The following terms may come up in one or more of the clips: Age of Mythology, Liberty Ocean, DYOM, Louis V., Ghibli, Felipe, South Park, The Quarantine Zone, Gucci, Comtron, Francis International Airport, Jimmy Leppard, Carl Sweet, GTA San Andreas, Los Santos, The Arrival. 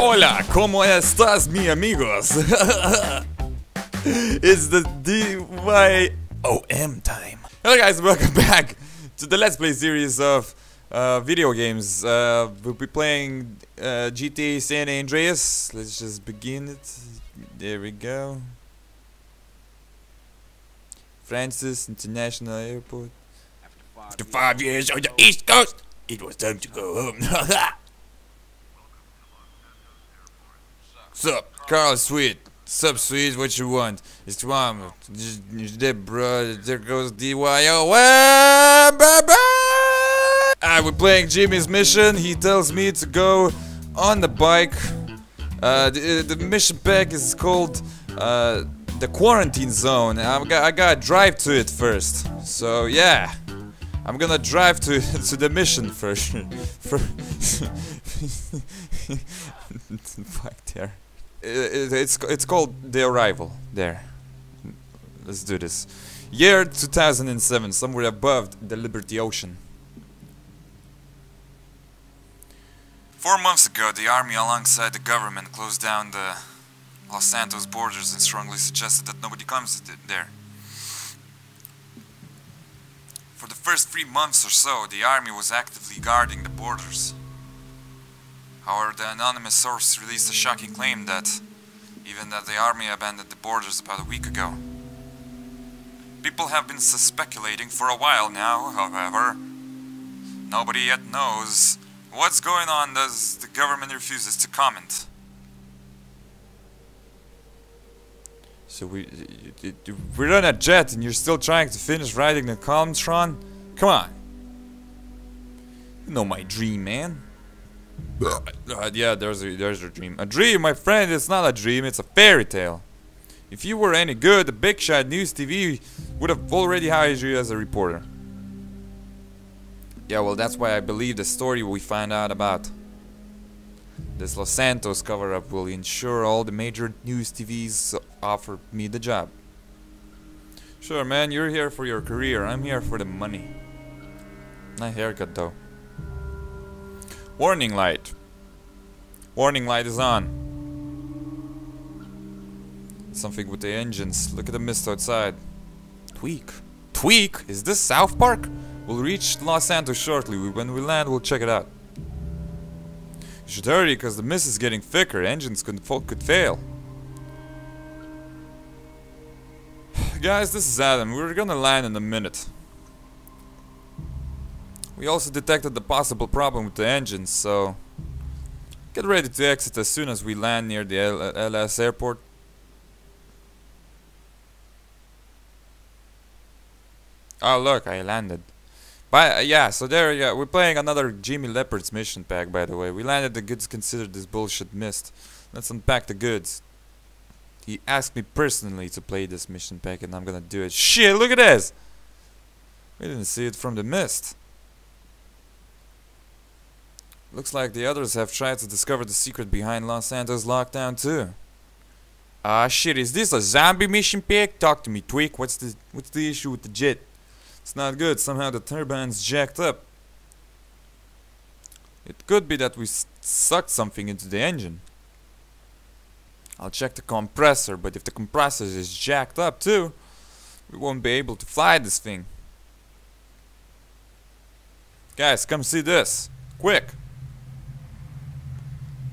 Hola, ¿cómo estás, mi amigos? It's the DYOM time. Hello guys, welcome back to the Let's Play series of video games. We'll be playing GTA San Andreas. Let's just begin it. There we go. Francis International Airport. After 5 years on the East Coast, it was time to go home. Sup, Carl Sweet. Sup, Sweet, what you want? It's one. There goes DYOM. Bye bye! We're playing Jimmy's mission. He tells me to go on the bike. The mission pack is called The Quarantine Zone. I gotta drive to it first. So, yeah. I'm gonna drive to the mission first. Fuck there. It's called The Arrival. There. Let's do this. Year 2007, somewhere above the Liberty Ocean. 4 months ago, the army alongside the government closed down the Los Santos borders and strongly suggested that nobody comes there. For the first 3 months or so, the army was actively guarding the borders. However, the anonymous source released a shocking claim that the army abandoned the borders about a week ago. People have been speculating for a while now, however. Nobody yet knows what's going on as the government refuses to comment. So we're on a jet and you're still trying to finish riding the Comtron? Come on. You know my dream, man. Yeah, there's your dream. A dream, my friend, it's not a dream, it's a fairy tale. If you were any good, the Big Shot News TV would have already hired you as a reporter. Yeah, well, that's why I believe the story we find out about. This Los Santos cover-up will ensure all the major news TVs offer me the job. Sure, man, you're here for your career. I'm here for the money. Nice haircut, though. Warning light. Warning light is on. Something with the engines. Look at the mist outside. Tweak. Tweak? Is this South Park? We'll reach Los Santos shortly. When we land, we'll check it out. You should hurry, because the mist is getting thicker. Engines could fail. Guys, this is Adam. We're gonna land in a minute. We also detected the possible problem with the engines, so... Get ready to exit as soon as we land near the LS airport. Oh, look, I landed. But yeah, so there we go. We're playing another Jimmy Leppard's mission pack, by the way. We landed the goods considered this bullshit missed. Let's unpack the goods. He asked me personally to play this mission pack, and I'm gonna do it. Shit, look at this! We didn't see it from the mist. Looks like the others have tried to discover the secret behind Los Santos lockdown, too. Ah, shit, is this a zombie mission pack? Talk to me, Tweak. What's the issue with the jet? It's not good, somehow the turbine's jacked up. It could be that we sucked something into the engine. I'll check the compressor, but if the compressor is jacked up too, we won't be able to fly this thing. Guys, come see this. Quick!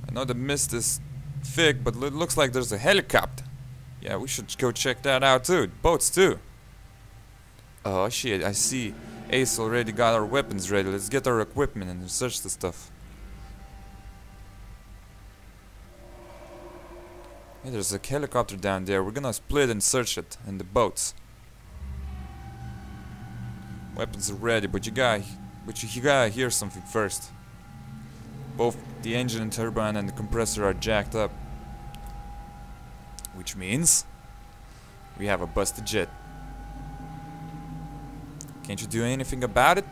I know the mist is thick, but it looks like there's a helicopter. Yeah, we should go check that out too. Boats too. Oh shit, I see. Ace already got our weapons ready. Let's get our equipment and search the stuff. Hey, there's a helicopter down there. We're gonna split and search it and the boats. Weapons are ready, but you gotta hear something first. Both the engine and turbine and the compressor are jacked up. Which means we have a busted jet. Can't you do anything about it?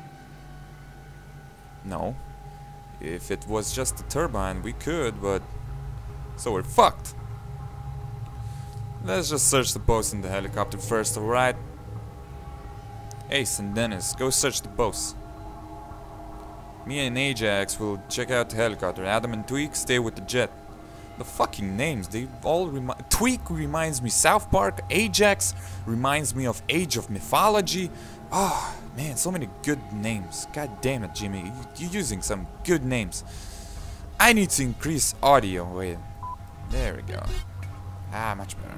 No. If it was just the turbine, we could, but... So we're fucked! Let's just search the boats and the helicopter first, alright? Ace and Dennis, go search the boats. Me and Ajax will check out the helicopter. Adam and Tweak stay with the jet. The fucking names, they all remind... Tweak reminds me South Park, Ajax reminds me of Age of Mythology. Ah, oh, man, so many good names. God damn it, Jimmy, you're using some good names. I need to increase audio. Wait, there we go. Ah, much better.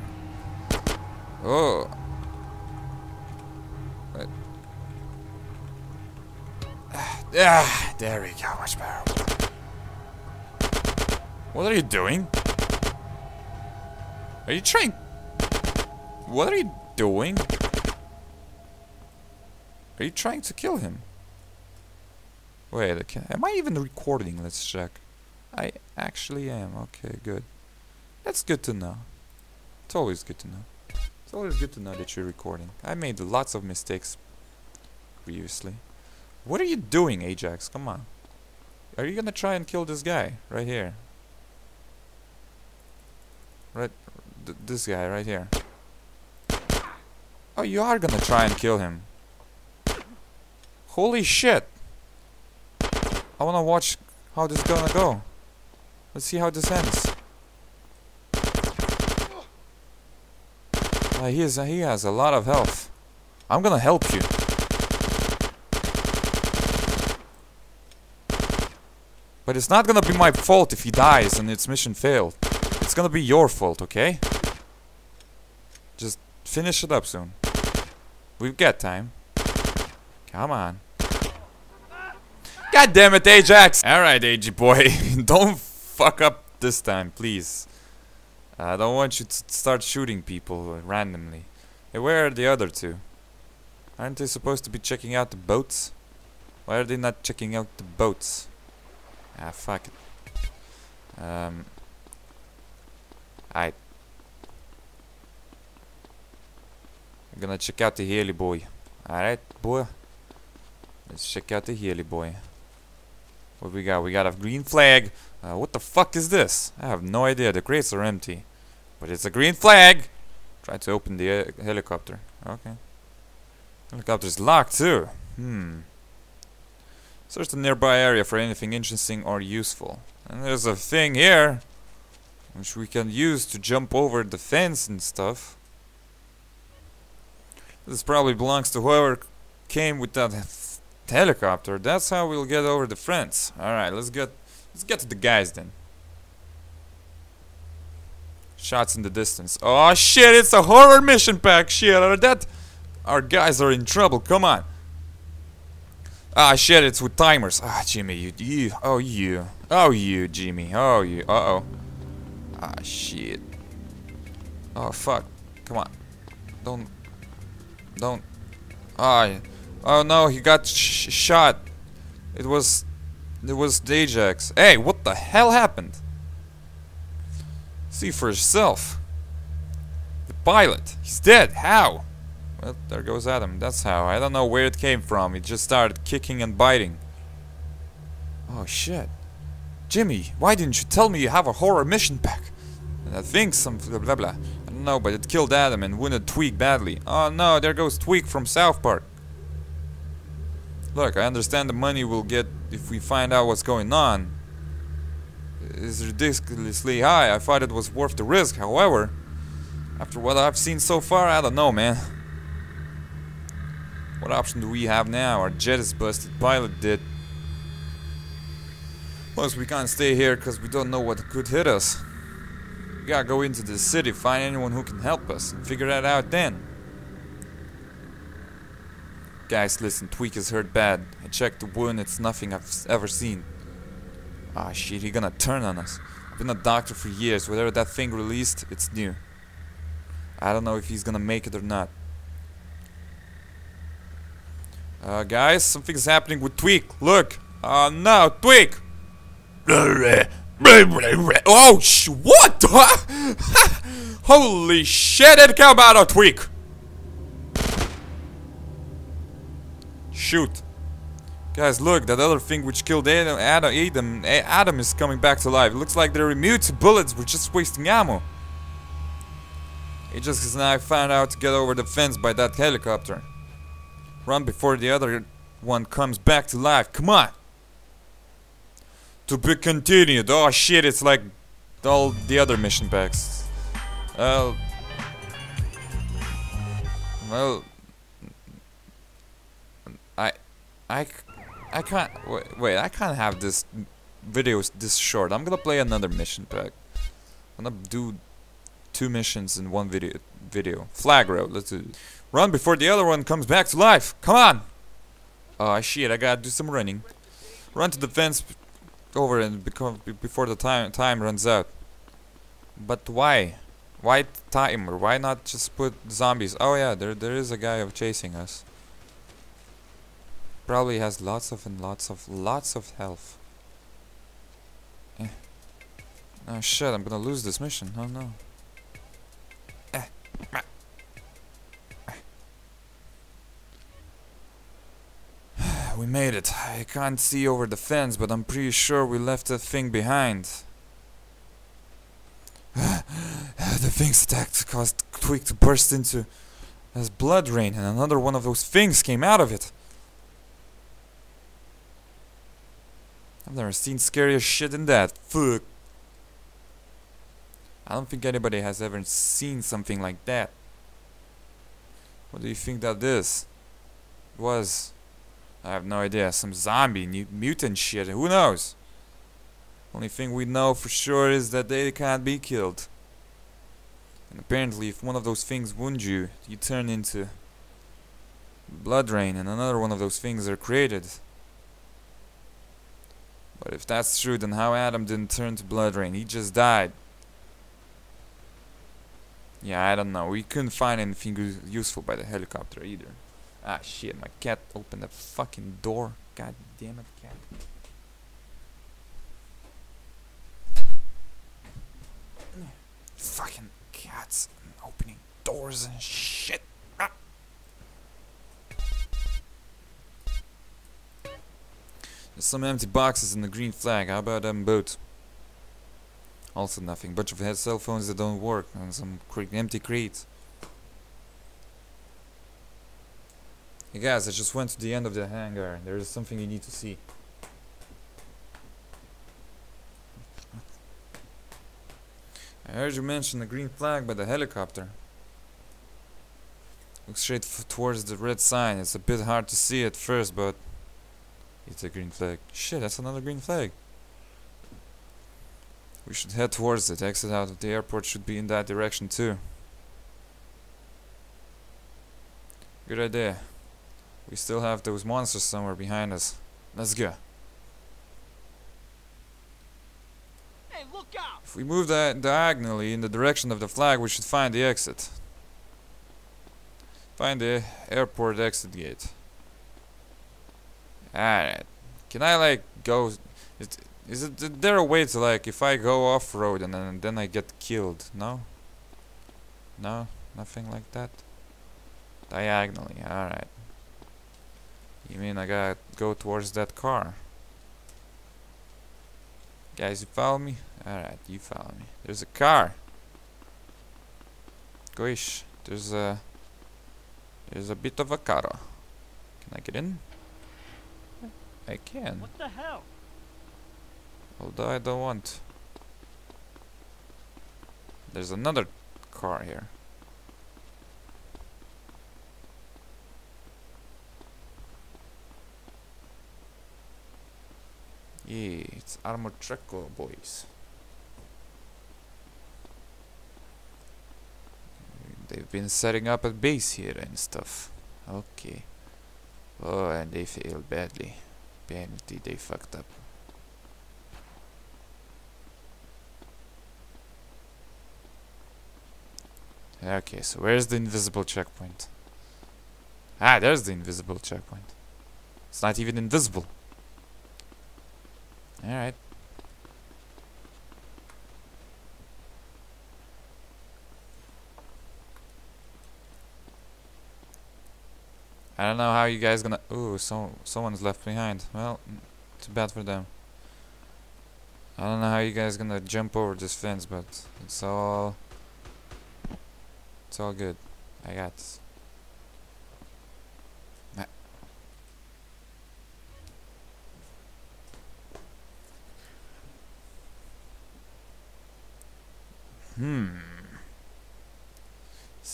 Oh. Wait. Ah, there we go, much better. What are you doing? Are you trying? What are you doing? Are you trying to kill him? Wait, am I even recording? Let's check. I actually am. Okay, good. That's good to know. It's always good to know. It's always good to know that you're recording. I made lots of mistakes previously. What are you doing, Ajax? Come on. Are you gonna try and kill this guy right here? Right, this guy right here. Oh, you are gonna try and kill him. Holy shit! I wanna watch how this is gonna go. Let's see how this ends. He has a lot of health. I'm gonna help you. But it's not gonna be my fault if he dies and its mission failed. It's gonna be your fault, okay? Just finish it up soon. We've got time. Come on. God damn it, Ajax! Alright, AG boy. Don't fuck up this time, please. I don't want you to start shooting people randomly. Hey, where are the other two? Aren't they supposed to be checking out the boats? Why are they not checking out the boats? Ah, fuck it. I'm gonna check out the heli boy. Alright, boy. Let's check out the heli boy. What we got? We got a green flag. What the fuck is this? I have no idea. The crates are empty. But it's a green flag! Try to open the helicopter. Okay. Helicopter's locked too. Search the nearby area for anything interesting or useful. And there's a thing here, which we can use to jump over the fence and stuff. This probably belongs to whoever came with that helicopter. That's how we'll get over the fence. Alright, let's get to the guys then. Shots in the distance. Oh shit, it's a horror mission pack. Shit, our guys are in trouble, come on. Ah shit, it's with timers. Ah, Jimmy, you Jimmy, oh you, uh-oh. Ah, shit. Oh, fuck. Come on. Don't. Ah. Oh, no, he got shot. It was Ajax. Hey, what the hell happened? See for yourself. The pilot. He's dead. How? Well, there goes Adam. That's how. I don't know where it came from. It just started kicking and biting. Oh, shit. Jimmy, why didn't you tell me you have a horror mission pack? And I think some blah blah blah. I don't know, but it killed Adam and wounded Tweak badly. Oh no, there goes Tweak from South Park. Look, I understand the money we'll get if we find out what's going on is ridiculously high. I thought it was worth the risk, however. After what I've seen so far, I don't know, man. What option do we have now? Our jet is busted, pilot did. Plus, we can't stay here because we don't know what could hit us. We gotta go into the city, find anyone who can help us, and figure that out then. Guys, listen, Tweak is hurt bad. I checked the wound, it's nothing I've ever seen. Ah, shit, he's gonna turn on us. I've been a doctor for years. Whatever that thing released, it's new. I don't know if he's gonna make it or not. Guys, something's happening with Tweak. Look! Oh, no, Tweak! Oh, what? Holy shit, it came out of Tweak! Shoot. Guys, look, that other thing which killed Adam is coming back to life. It looks like they're immune to bullets, we're just wasting ammo. Ajax and I found out to get over the fence by that helicopter. Run before the other one comes back to life, come on! To be continued. Oh shit, it's like all the other mission packs. Well, I can't wait. I can't have this video this short. I'm gonna play another mission pack. I'm gonna do two missions in one video. Flag road. Let's do it. Run before the other one comes back to life. Come on. Oh shit! I gotta do some running. Run to the fence over and before the time runs out. But why? Why timer? Why not just put zombies? Oh yeah, there is a guy chasing us. Probably has lots of health. Eh. Oh shit, I'm gonna lose this mission. Oh no. Eh. Ah. Ah. We made it. I can't see over the fence, but I'm pretty sure we left that thing behind. The thing's attack caused Twig to burst into as blood rain, and another one of those things came out of it. I've never seen scarier shit than that. Fuck. I don't think anybody has ever seen something like that. What do you think that this was? I have no idea. Some zombie mutant shit. Who knows? Only thing we know for sure is that they can't be killed. And apparently, if one of those things wounds you, you turn into blood rain, and another one of those things are created. But if that's true, then how Adam didn't turn to blood rain? He just died. Yeah, I don't know. We couldn't find anything useful by the helicopter either. Ah, shit. My cat opened the fucking door. God damn it, cat. Fucking cats and opening doors and shit. Ah. There's some empty boxes and the green flag. How about them boat? Also nothing. Bunch of head cell phones that don't work and some empty crate. Hey guys, I just went to the end of the hangar. There is something you need to see. I heard you mention the green flag by the helicopter. Look straight towards the red sign. It's a bit hard to see at first, but it's a green flag. Shit, that's another green flag. We should head towards it. Exit out of the airport should be in that direction too. Good idea. We still have those monsters somewhere behind us. Let's go. Hey, look out! If we move diagonally in the direction of the flag, we should find the exit. Find the airport exit gate. Alright, can I like go, is there a way to like, if I go off-road and then I get killed, no? No, nothing like that? Diagonally, alright. You mean I gotta go towards that car? Guys, you follow me? Alright, you follow me. There's a car! Goish, there's a bit of a car. Can I get in? I can. What the hell? Although I don't want. There's another car here. Yeah, it's armored truck, boys. They've been setting up a base here and stuff. Okay. Oh, and they failed badly. Penalty, they fucked up. Okay, so where's the invisible checkpoint? Ah, there's the invisible checkpoint. It's not even invisible. Alright. I don't know how you guys gonna... Ooh, someone's left behind. Well, too bad for them. I don't know how you guys gonna jump over this fence, but it's all good. I got this.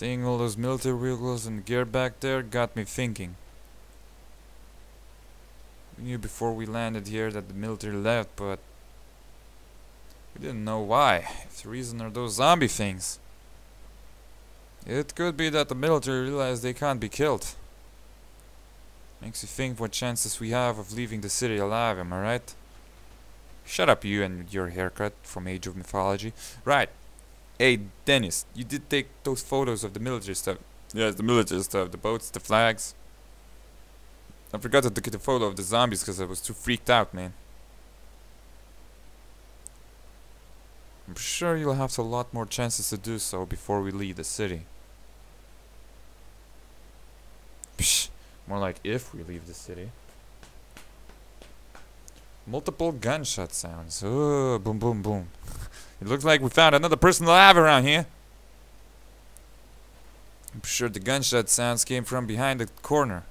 Seeing all those military vehicles and gear back there got me thinking. We knew before we landed here that the military left, but we didn't know why. If the reason are those zombie things. It could be that the military realized they can't be killed. Makes you think what chances we have of leaving the city alive, am I right? Shut up, you and your haircut from Age of Mythology. Right. Hey, Dennis, you did take those photos of the military stuff. Yes, the military stuff, the boats, the flags. I forgot to get a photo of the zombies because I was too freaked out, man. I'm sure you'll have a lot more chances to do so before we leave the city. Psh, more like if we leave the city. Multiple gunshot sounds. Oh, boom, boom, boom. It looks like we found another person alive around here. I'm sure the gunshot sounds came from behind the corner.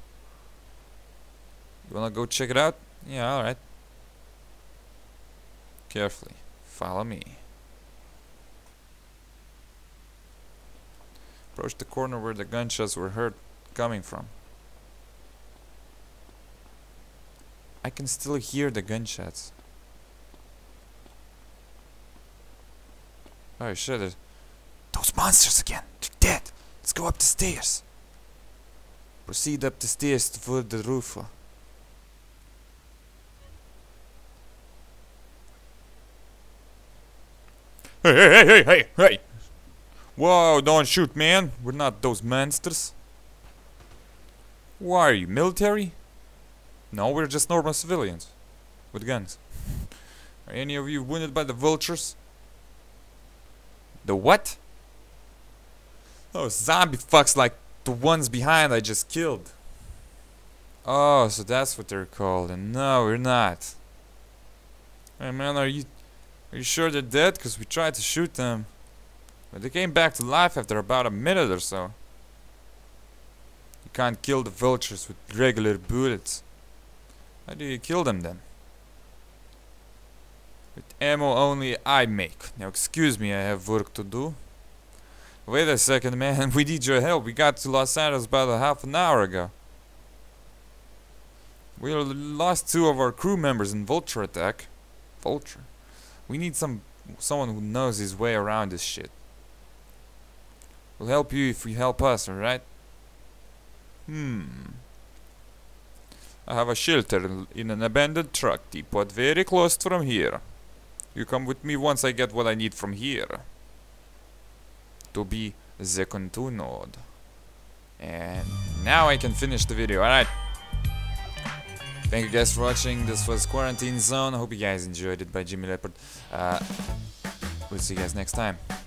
You wanna go check it out? Yeah, alright. Carefully. Follow me. Approach the corner where the gunshots were heard coming from. I can still hear the gunshots. Oh shit, those monsters again! They're dead! Let's go up the stairs! Proceed up the stairs to foot the roof. Hey, hey, hey, hey, hey, hey! Whoa, don't shoot, man! We're not those monsters! Why are you, military? No, we're just normal civilians. With guns. Are any of you wounded by the vultures? The what? Oh, zombie fucks like the ones behind I just killed. Oh, so that's what they're called. And no, we're not. Hey man, are you sure they're dead? Because we tried to shoot them, but they came back to life after about a minute or so. You can't kill the vultures with regular bullets. How do you kill them then? With ammo only I make. Now excuse me, I have work to do. Wait a second, man, we need your help. We got to Los Santos about a half an hour ago. We lost two of our crew members in vulture attack. Vulture. We need someone who knows his way around this shit. We'll help you if you help us, alright? I have a shelter in an abandoned truck depot very close from here. You come with me once I get what I need from here. To be the continued. And now I can finish the video, alright. Thank you guys for watching. This was Quarantine Zone. I hope you guys enjoyed it by Jimmy Leppard. We'll see you guys next time.